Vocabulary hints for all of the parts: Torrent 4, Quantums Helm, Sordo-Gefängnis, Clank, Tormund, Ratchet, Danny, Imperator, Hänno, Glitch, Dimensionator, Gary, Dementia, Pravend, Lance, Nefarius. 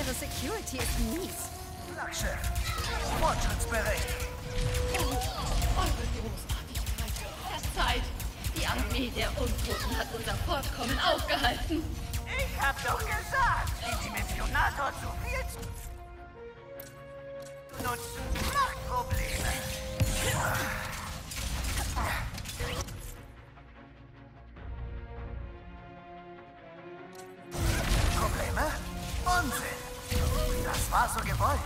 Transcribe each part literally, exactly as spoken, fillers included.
Eure Security ist mies. Flaggschiff. Fortschrittsbericht. Oh, eure Großartigkeit. Erst Zeit. Die Armee der Untoten hat unser Fortkommen aufgehalten. Ich hab doch gesagt, den Dimensionator zu viel zu... Du nutzt Machtprobleme. Probleme? Unsinn. Das war so gewollt.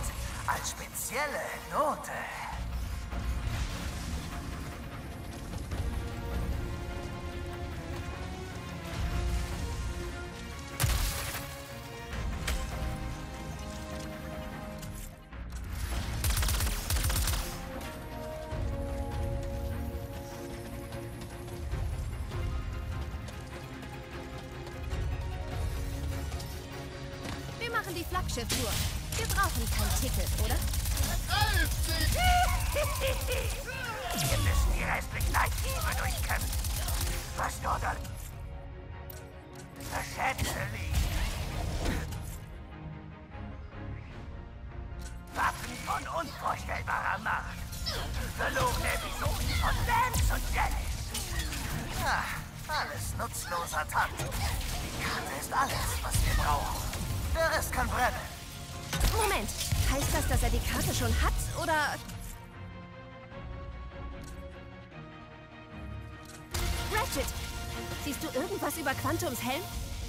Als spezielle Note. Wir brauchen kein Ticket, oder? Wir müssen die restlichen Archive durchkämpfen. Was dort an... Schätze liegen. Waffen von unvorstellbarer Macht. Verlorene Episoden von Lance und Danny. Ja, alles nutzloser Tanz. Die Karte ist alles, was wir brauchen. Der Rest kann brennen. Moment, heißt das, dass er die Karte schon hat, oder... Ratchet, siehst du irgendwas über Quantums Helm?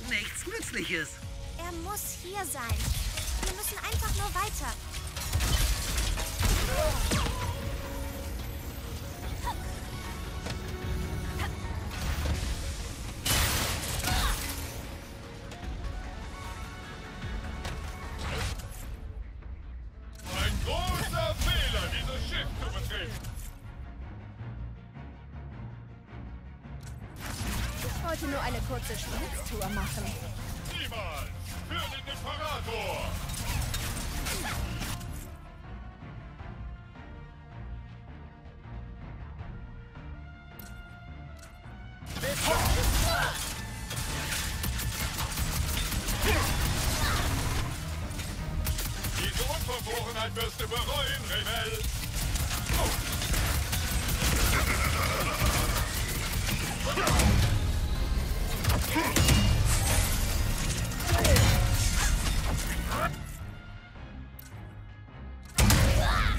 Nichts Nützliches. Er muss hier sein. Wir müssen einfach nur weiter. Nur eine kurze Spielstour machen. Niemals! Für den Imperator! Diese Unverfrorenheit wirst du bereuen, Rebell!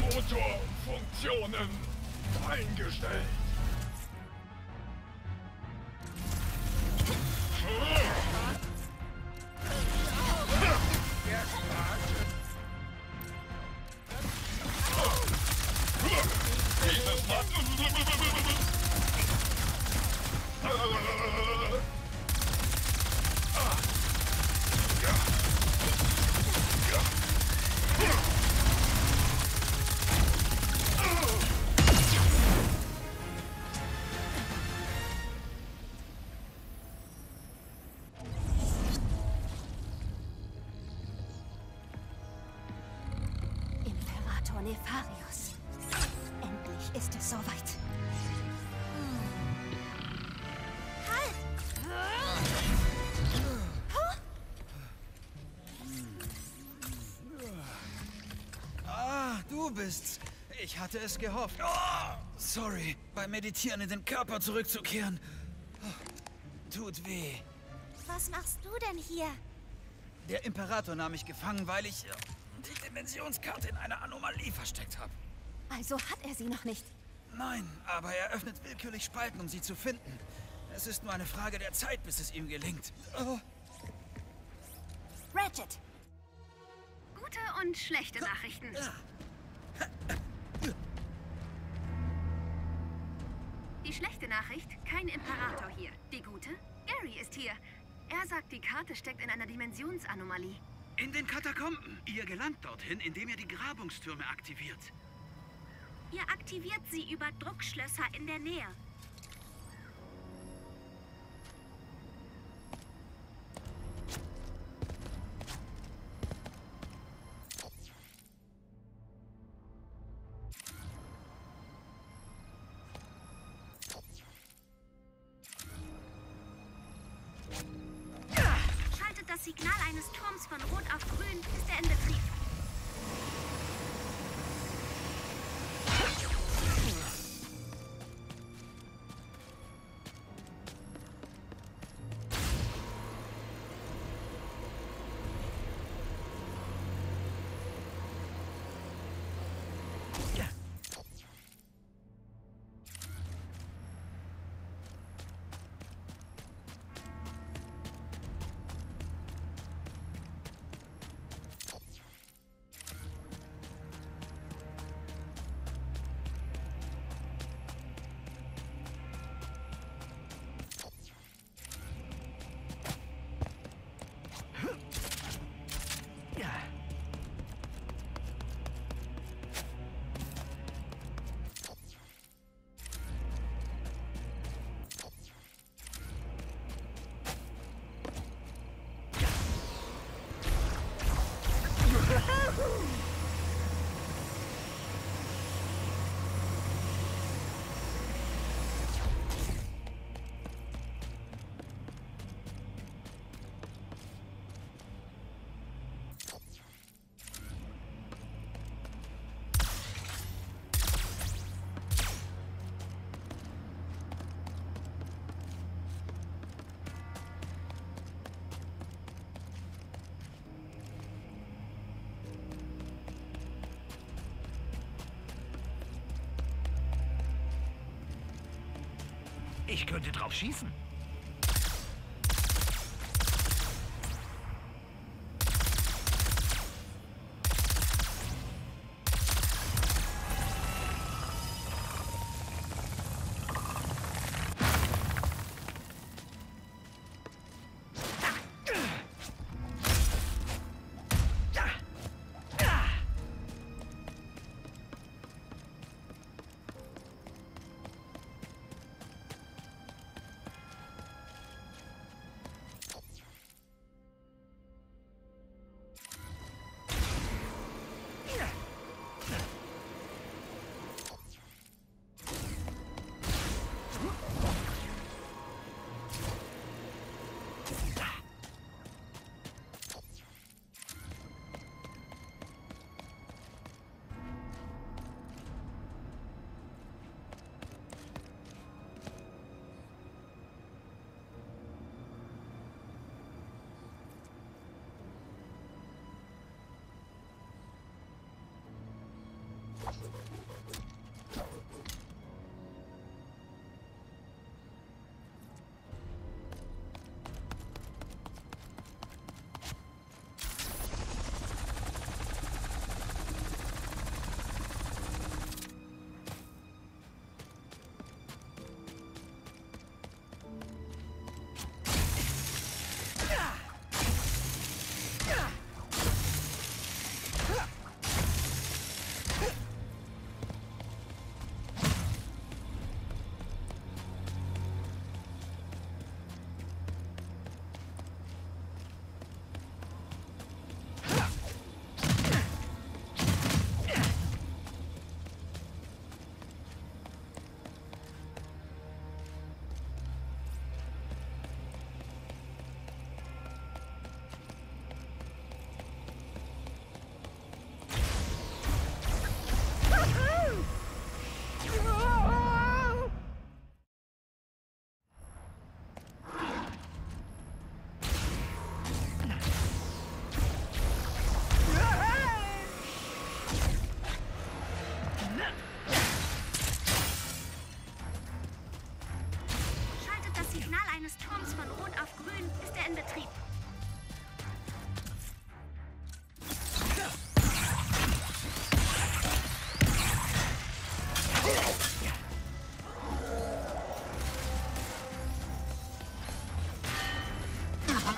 Motorfunktionen eingestellt. Dieses Mann... Imperator Nefarius. Endlich ist es soweit. Bist. Ich hatte es gehofft. Oh, sorry, beim Meditieren in den Körper zurückzukehren. Oh, tut weh. Was machst du denn hier? Der Imperator nahm mich gefangen, weil ich die Dimensionskarte in einer Anomalie versteckt habe. Also hat er sie noch nicht? Nein, aber er öffnet willkürlich Spalten, um sie zu finden. Es ist nur eine Frage der Zeit, bis es ihm gelingt. Oh. Ratchet! Gute und schlechte Nachrichten. Ja. Die schlechte Nachricht, kein Imperator hier. Die gute, Gary ist hier. Er sagt, die Karte steckt in einer Dimensionsanomalie. In den Katakomben. Ihr gelangt dorthin, indem ihr die Grabungstürme aktiviert. Ihr aktiviert sie über Druckschlösser in der Nähe. Signal eines Turms von Rot auf Grün ist er in Betrieb. Ich könnte drauf schießen.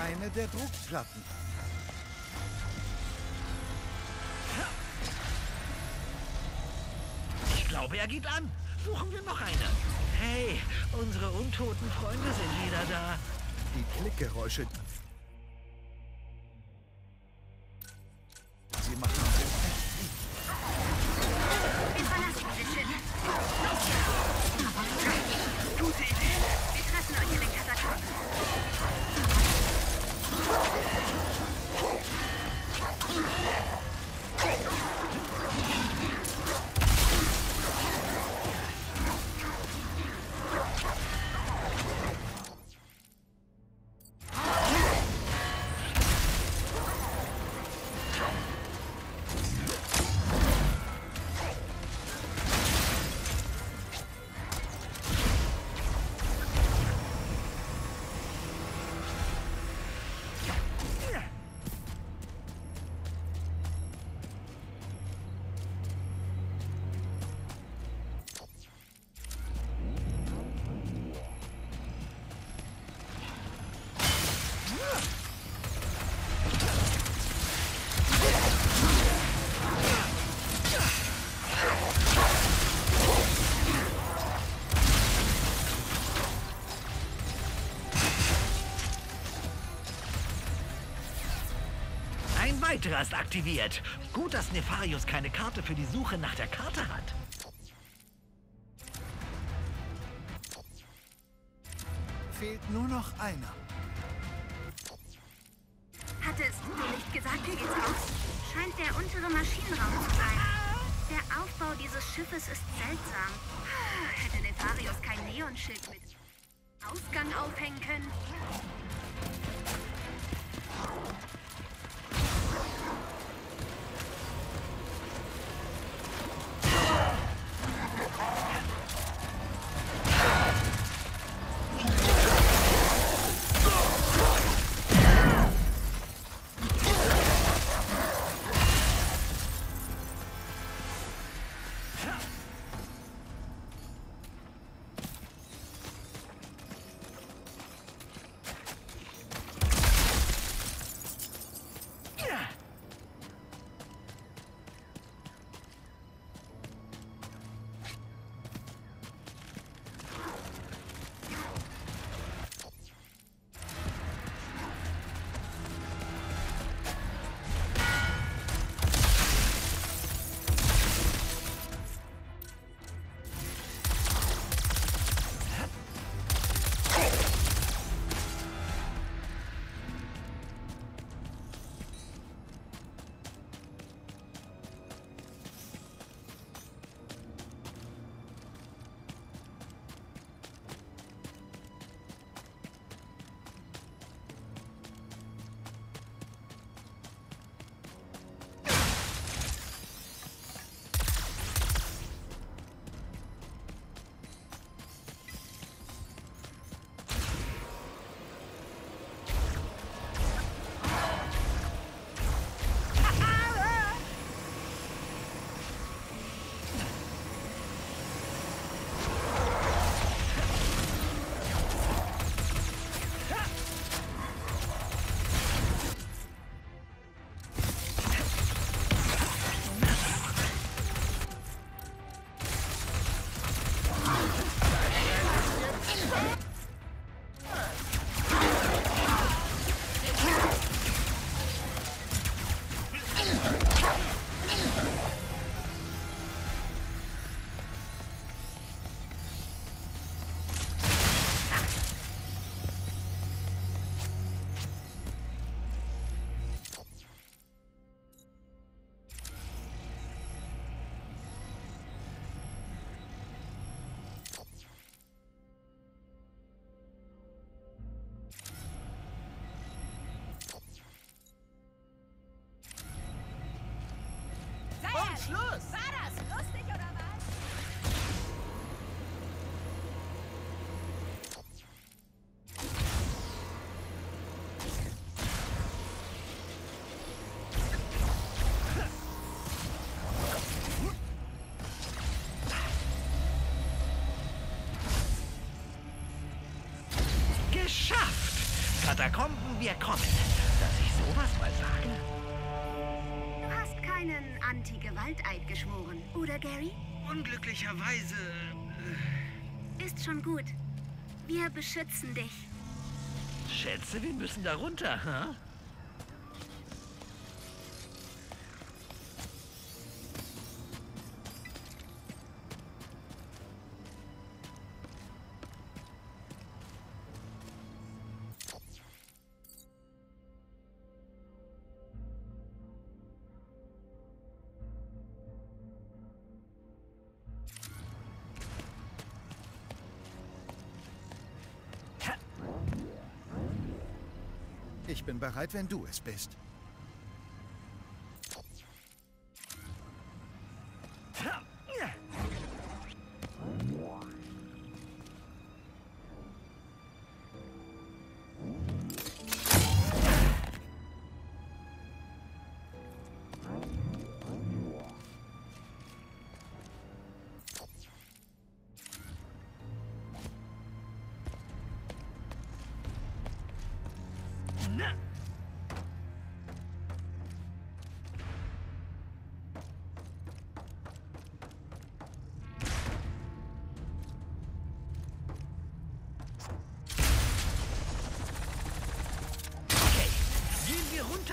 Eine der Druckplatten. Ich glaube, er geht an. Suchen wir noch eine. Hey, unsere untoten Freunde sind wieder da. Die Klickgeräusche. Oh! Imperator ist aktiviert. Gut, dass Nefarius keine Karte für die Suche nach der Karte hat. Fehlt nur noch einer. Hatte es Rudo nicht gesagt, hier geht's aus? Scheint der untere Maschinenraum zu sein. Der Aufbau dieses Schiffes ist seltsam. Hätte Nefarius kein Neonschild mit Ausgang aufhängen können? Schluss! War das lustig oder was? Geschafft! Katakomben, wir kommen. Dass ich sowas mal sage. Gewalteid geschworen, oder Gary? Unglücklicherweise... Äh Ist schon gut. Wir beschützen dich. Schätze, wir müssen da runter, ha? Huh? Ich bin bereit, wenn du es bist.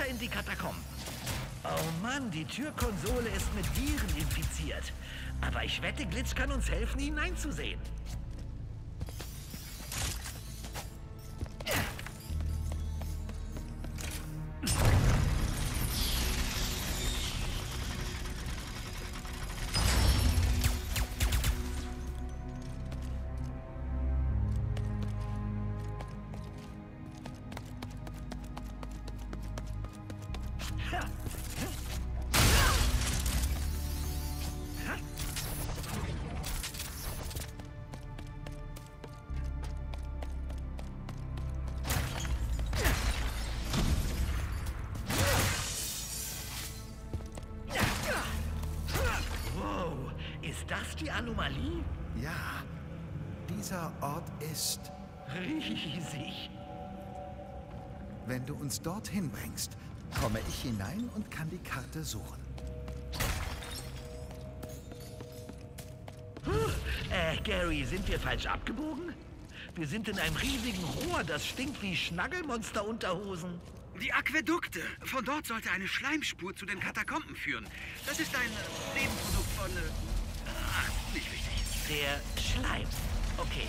In die Katakomben. Oh Mann, die Türkonsole ist mit Viren infiziert. Aber ich wette, Glitch kann uns helfen, hineinzusehen. Die Anomalie? Ja, dieser Ort ist riesig. Wenn du uns dorthin bringst, komme ich hinein und kann die Karte suchen. Huh, äh, Gary, sind wir falsch abgebogen? Wir sind in einem riesigen Rohr, das stinkt wie Schnaggelmonsterunterhosen. Die Aquädukte. Von dort sollte eine Schleimspur zu den Katakomben führen. Das ist ein Nebenprodukt von... Äh, Nicht richtig. Der Schleim. Okay.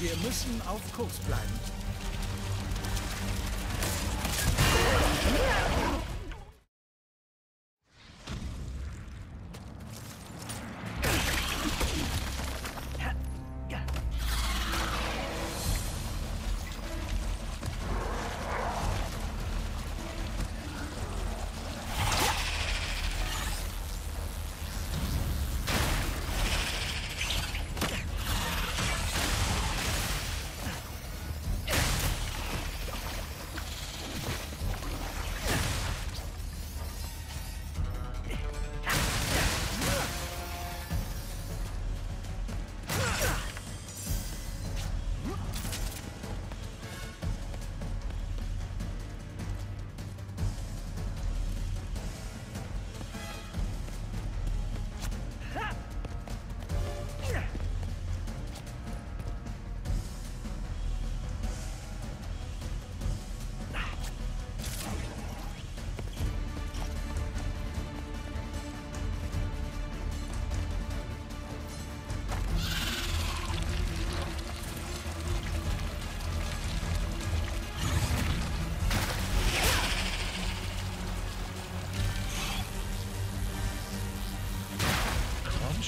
Wir müssen auf Kurs bleiben.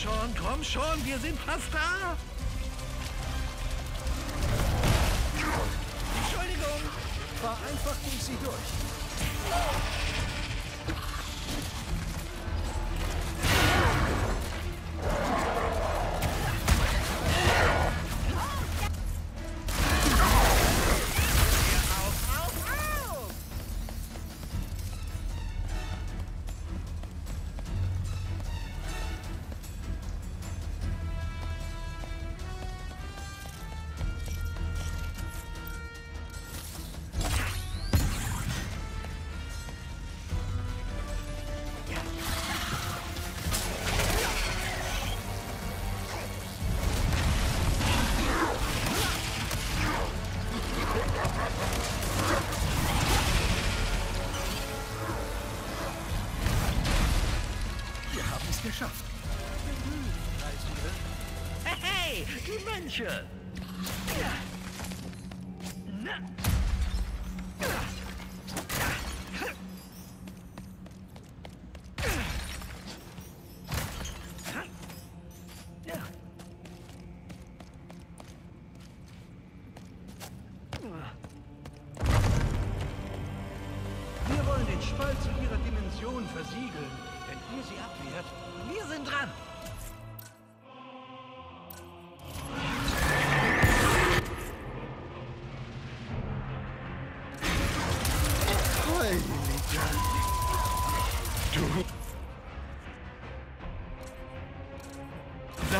Schon, komm schon, wir sind fast da. Entschuldigung. Fahr einfach durch sie durch. Dementia!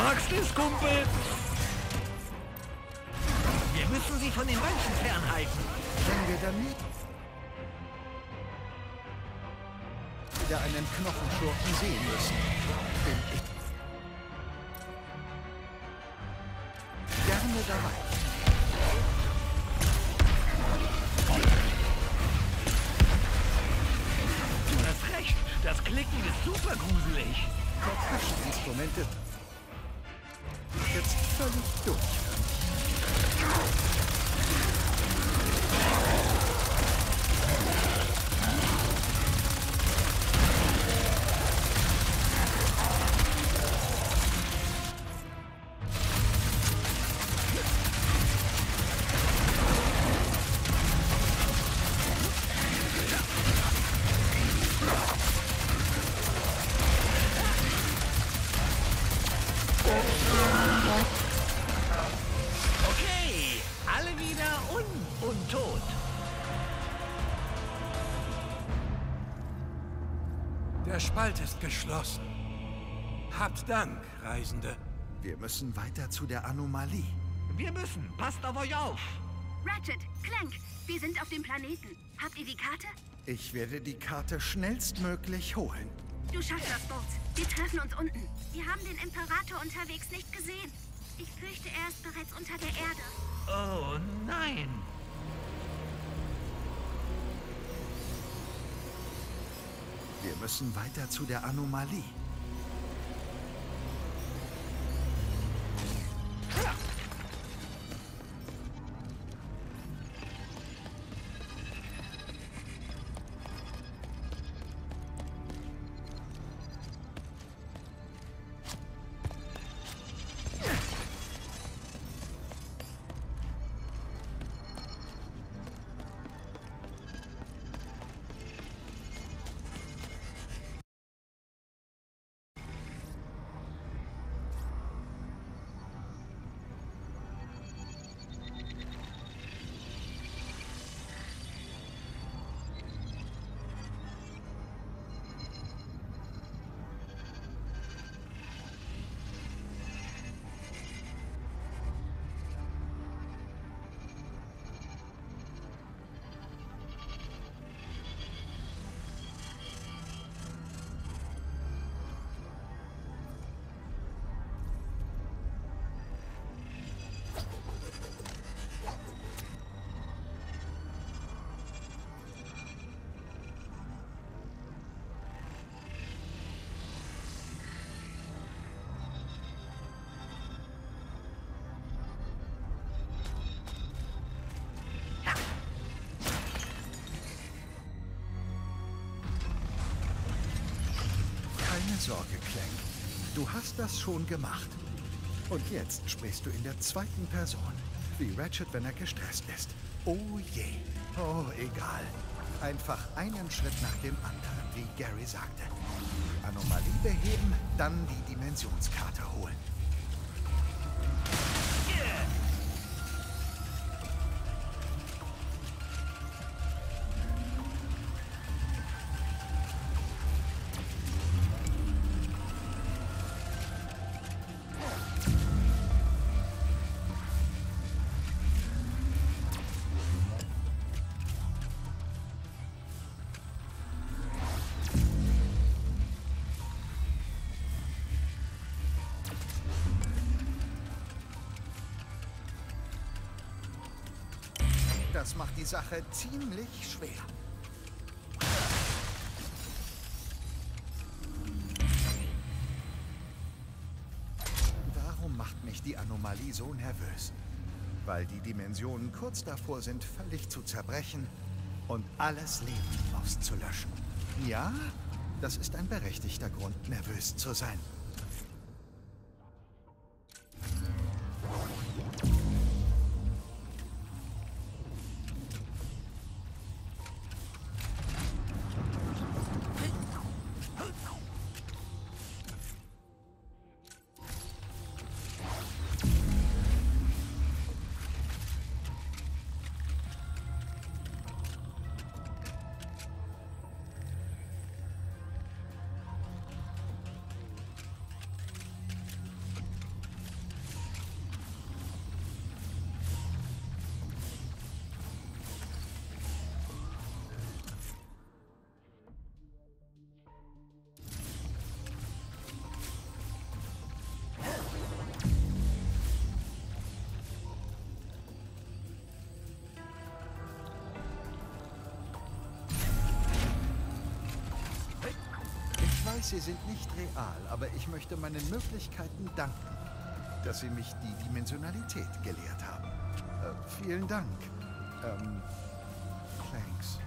Sagst es, Kumpel? Wir müssen sie von den Menschen fernhalten. Wenn wir damit wieder einen Knochenschurken sehen müssen, bin ich gerne dabei. Das Klicken ist super gruselig. Instrumente. Jetzt völlig durch. Spalt ist geschlossen. Habt Dank, Reisende. Wir müssen weiter zu der Anomalie. Wir müssen. Passt auf euch auf. Ratchet, Clank, wir sind auf dem Planeten. Habt ihr die Karte? Ich werde die Karte schnellstmöglich holen. Du schaffst das, Boot. Wir treffen uns unten. Wir haben den Imperator unterwegs nicht gesehen. Ich fürchte, er ist bereits unter der Erde. Oh nein. Wir müssen weiter zu der Anomalie. Sorge, Clank. Du hast das schon gemacht. Und jetzt sprichst du in der zweiten Person. Wie Ratchet, wenn er gestresst ist. Oh je. Oh, egal. Einfach einen Schritt nach dem anderen, wie Gary sagte. Die Anomalie beheben, dann die Dimensionskarte holen. Das macht die Sache ziemlich schwer. Warum macht mich die Anomalie so nervös? Weil die Dimensionen kurz davor sind, völlig zu zerbrechen und alles Leben auszulöschen. Ja, das ist ein berechtigter Grund, nervös zu sein. Sie sind nicht real, aber ich möchte meinen Möglichkeiten danken, dass Sie mich die Dimensionalität gelehrt haben. Äh, vielen Dank. Ähm, Clanks.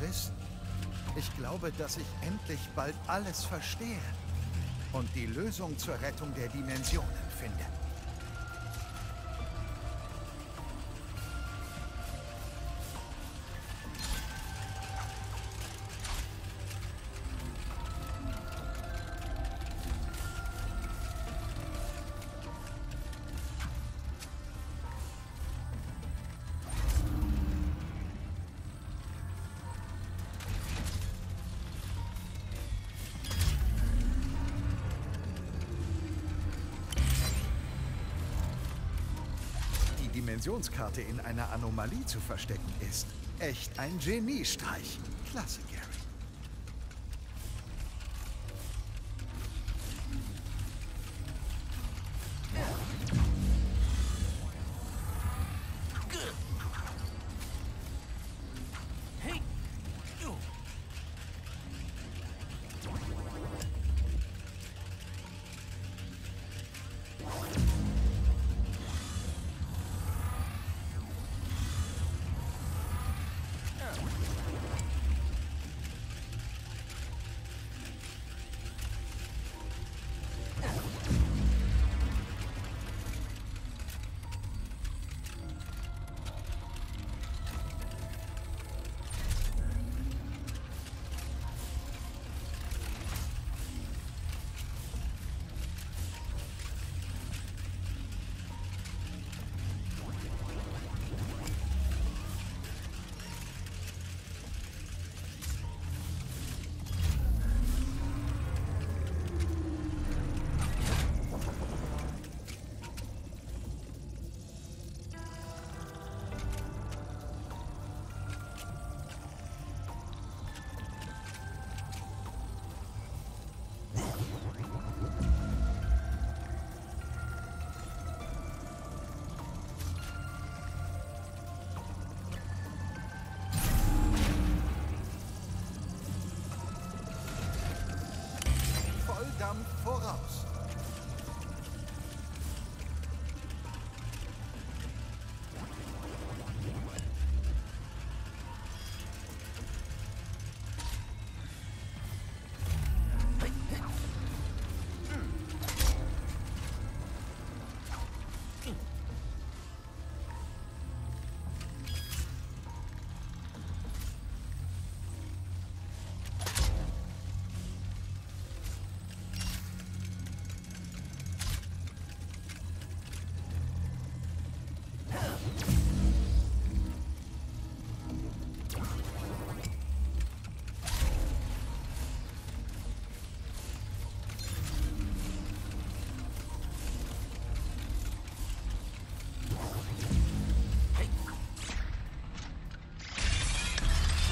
Wissen. Ich glaube, dass ich endlich bald alles verstehe und die Lösung zur Rettung der Dimensionen finde. Dimensionskarte in einer Anomalie zu verstecken ist echt ein Geniestreich. Klasse, Gary. Voraus.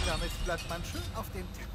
Damit bleibt man schön auf dem Teppich.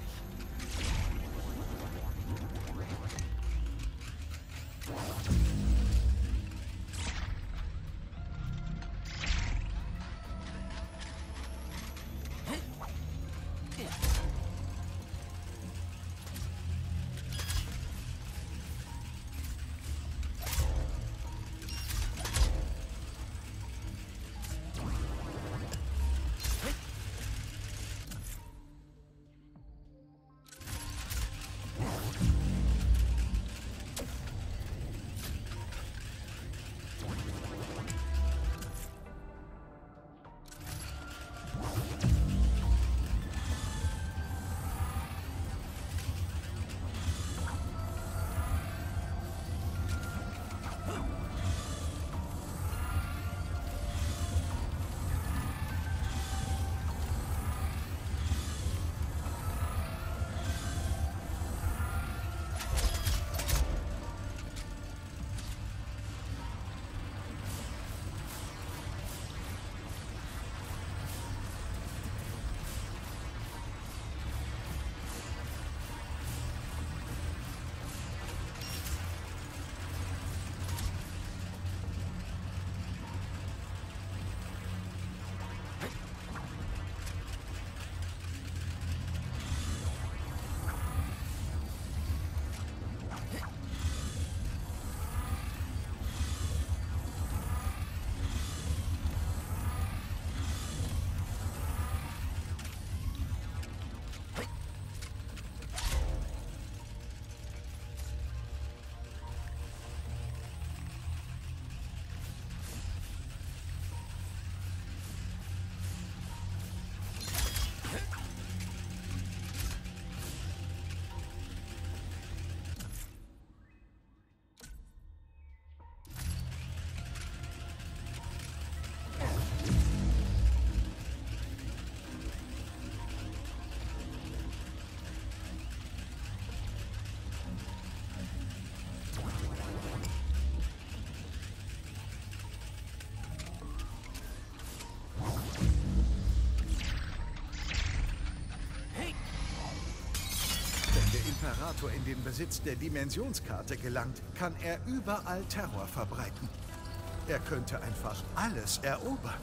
Imperator in den Besitz der Dimensionskarte gelangt, kann er überall Terror verbreiten. Er könnte einfach alles erobern.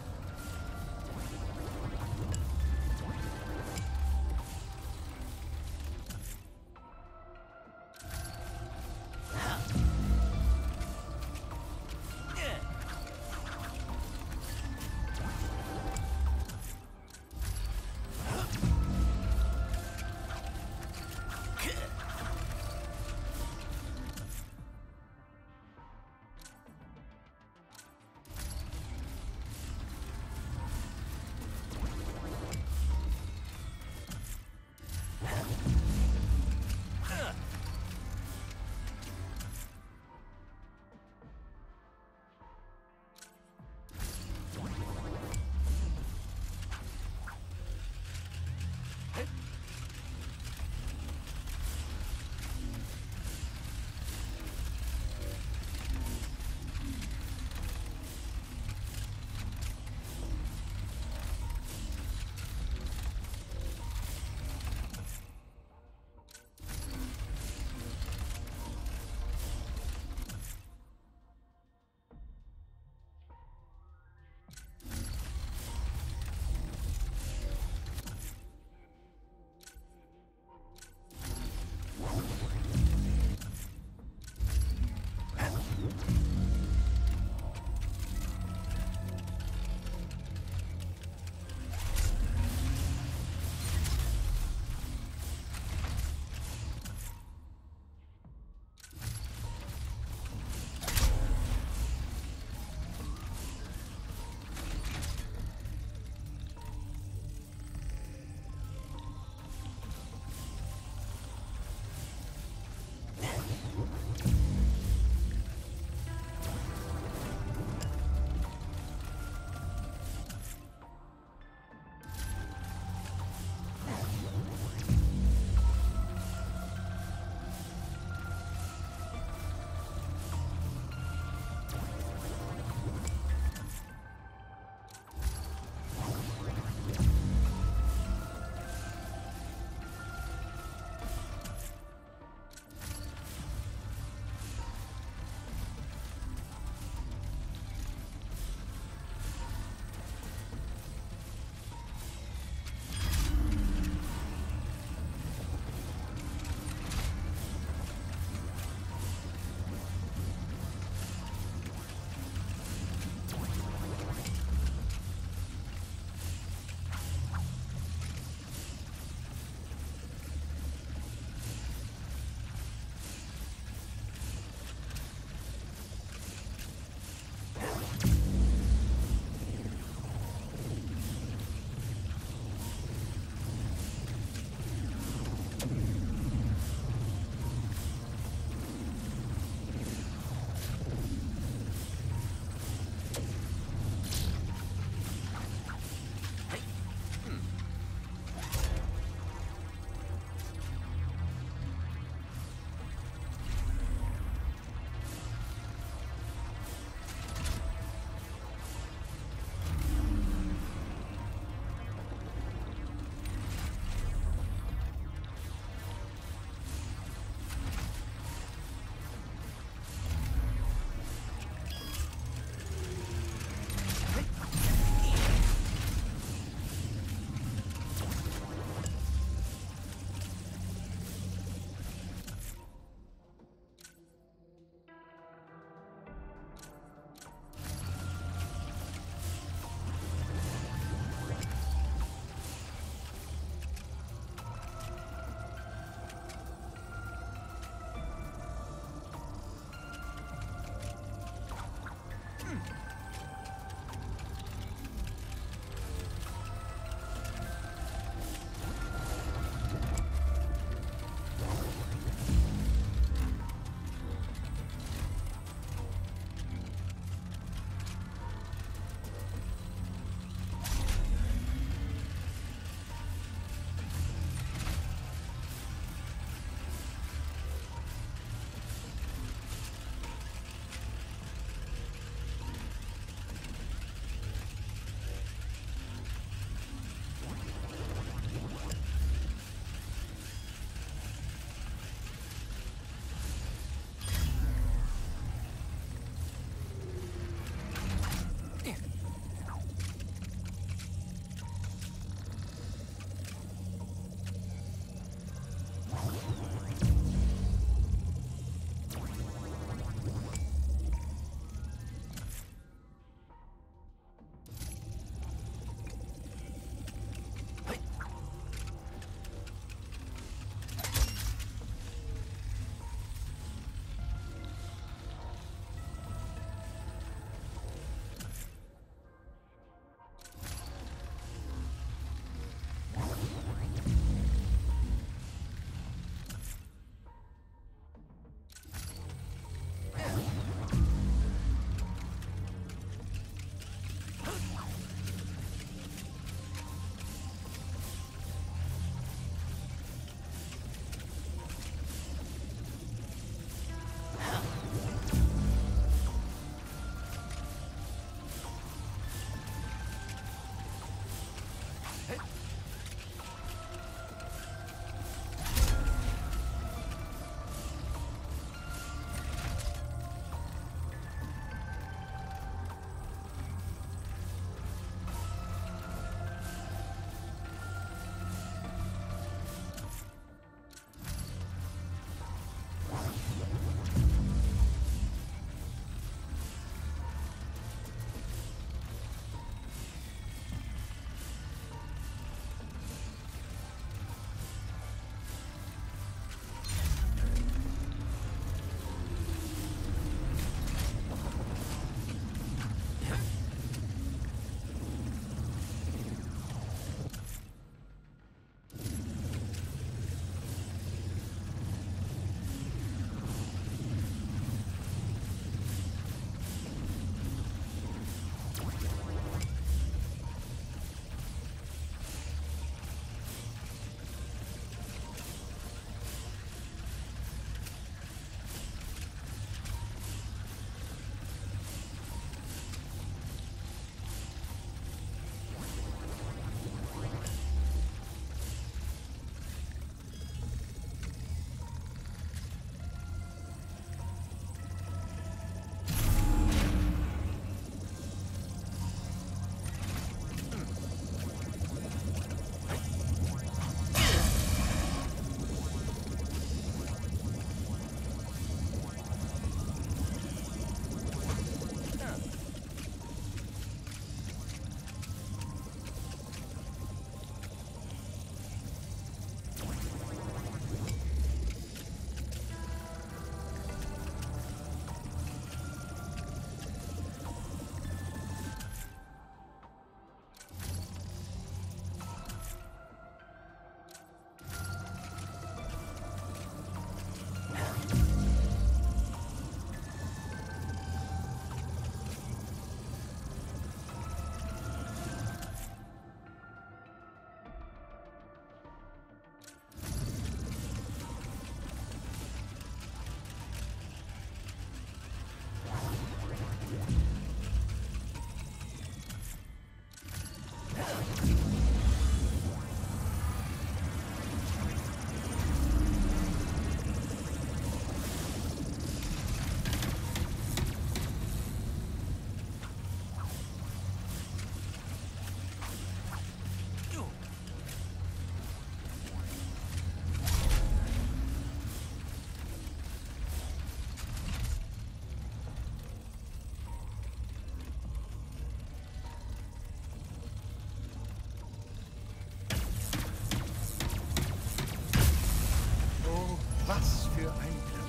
Was für ein Glück.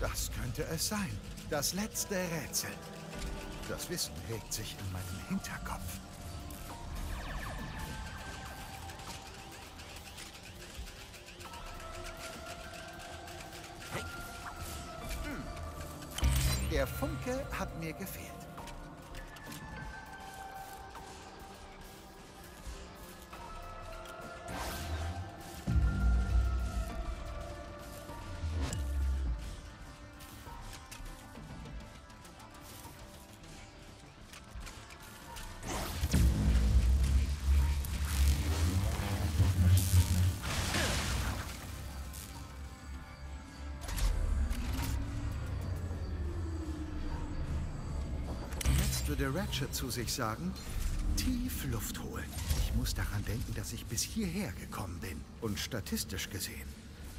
Das könnte es sein. Das letzte Rätsel. Das Wissen regt sich in meinem Hinterkopf. Der Funke hat mir gefehlt. Würde Ratchet zu sich sagen, tief Luft holen. Ich muss daran denken, dass ich bis hierher gekommen bin. Und statistisch gesehen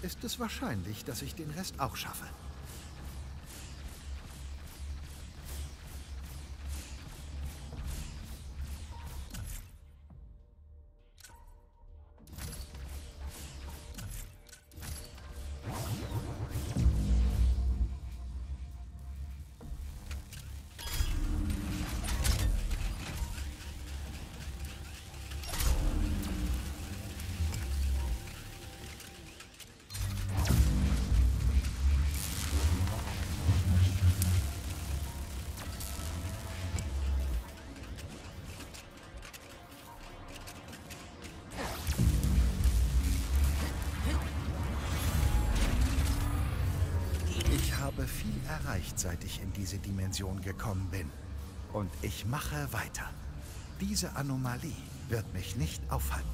ist es wahrscheinlich, dass ich den Rest auch schaffe. Seit ich in diese Dimension gekommen bin. Und ich mache weiter. Diese Anomalie wird mich nicht aufhalten.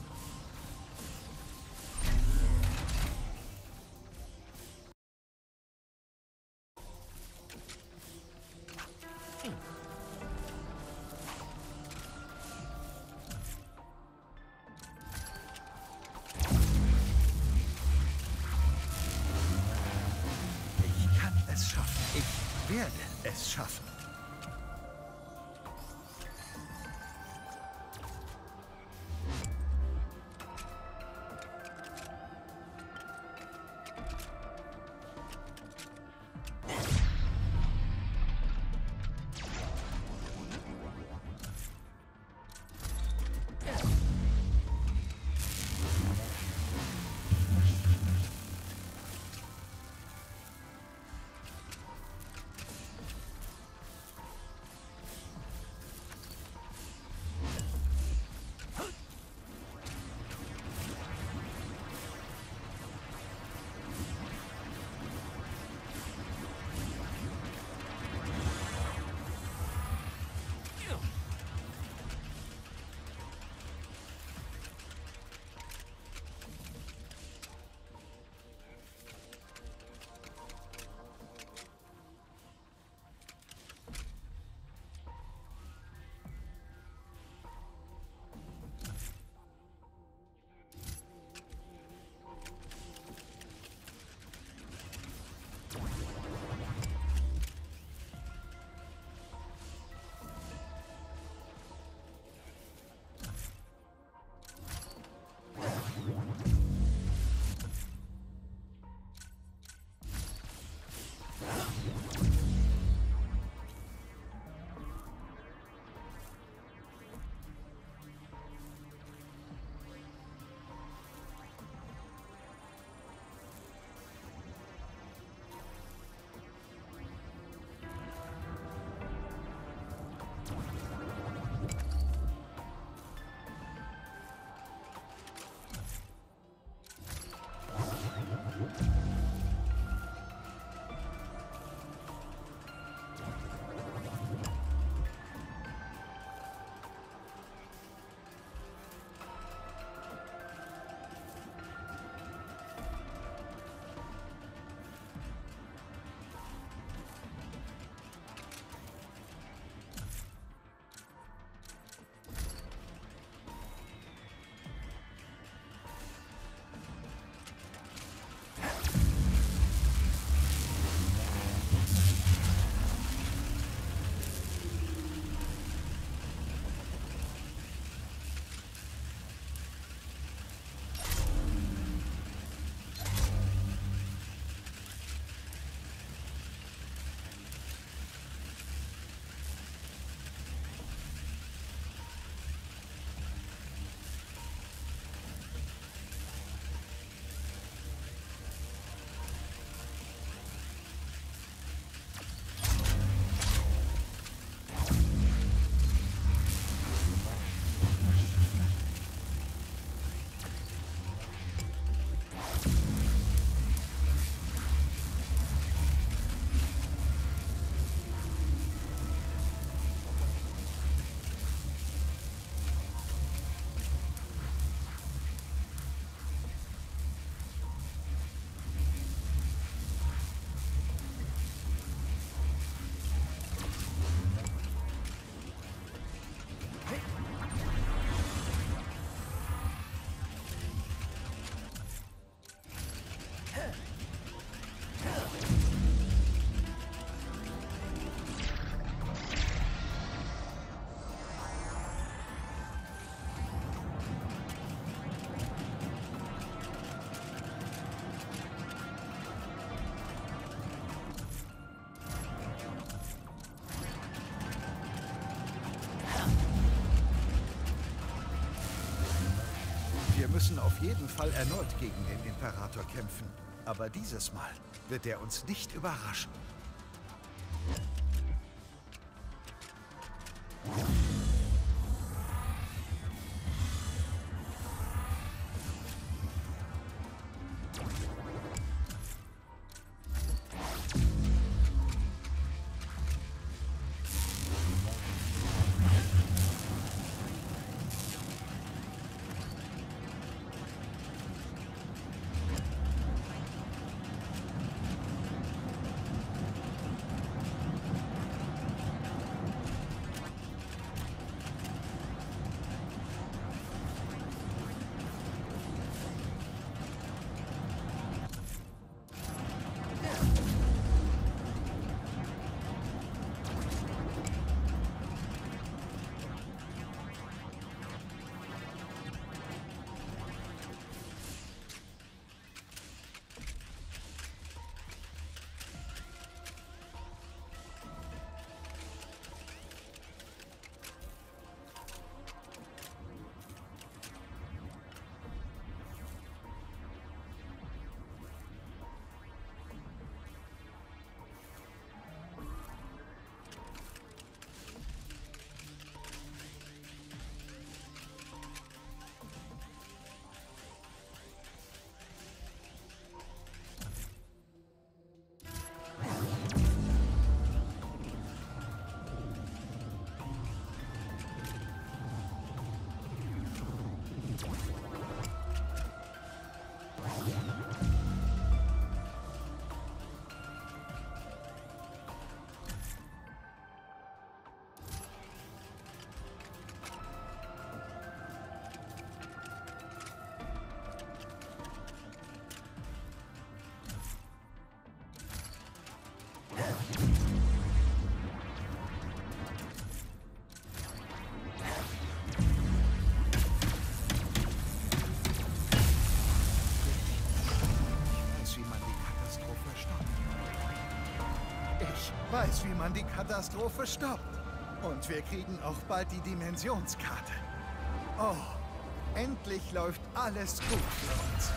Wir müssen auf jeden Fall erneut gegen den Imperator kämpfen. Aber dieses Mal wird er uns nicht überraschen. Weiß, wie man die Katastrophe stoppt. Und wir kriegen auch bald die Dimensionskarte. Oh, endlich läuft alles gut für uns.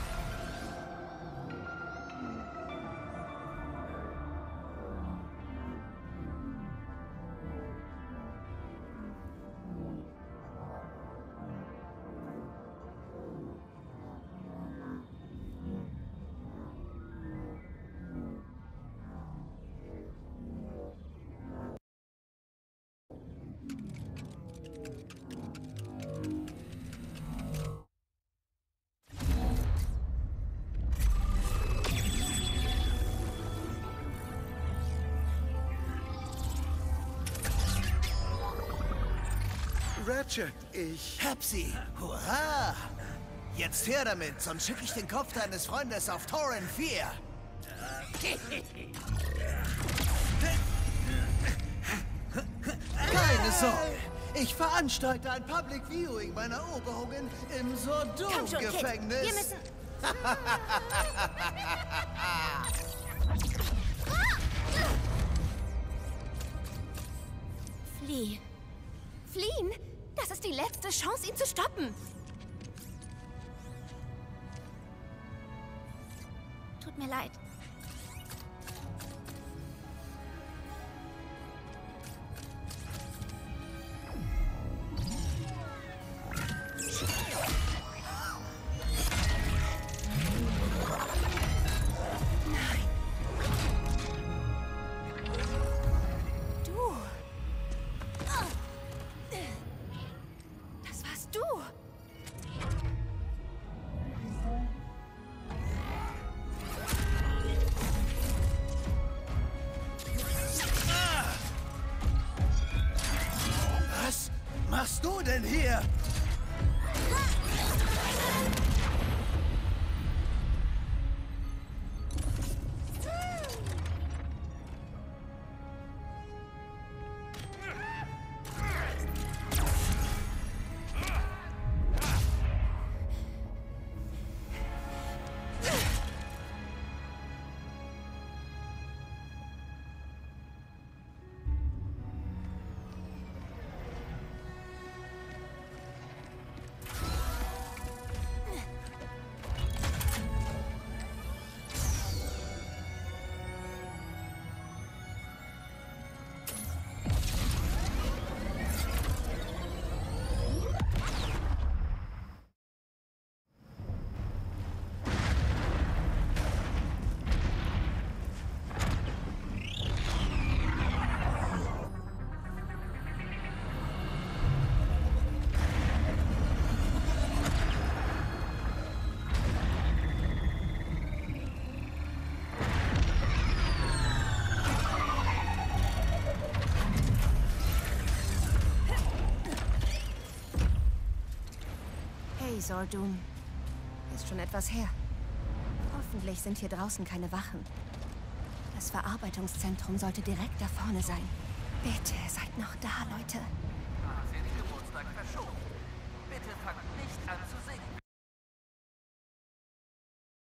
Ratchet, ich hab sie. Hurra! Jetzt her damit, sonst schicke ich den Kopf deines Freundes auf Torrent vier. Keine Sorge, ich veranstalte ein Public Viewing meiner Eroberungen im Sordo-Gefängnis. Wir müssen... Flieh. Fliehen? Das ist die letzte Chance, ihn zu stoppen. Tut mir leid. Hier. die Sordum. Ist schon etwas her. Hoffentlich sind hier draußen keine Wachen. Das Verarbeitungszentrum sollte direkt da vorne sein. Bitte, seid noch da, Leute. Habt ihr den Geburtstag verschoben? Bitte fangt nicht an zu singen.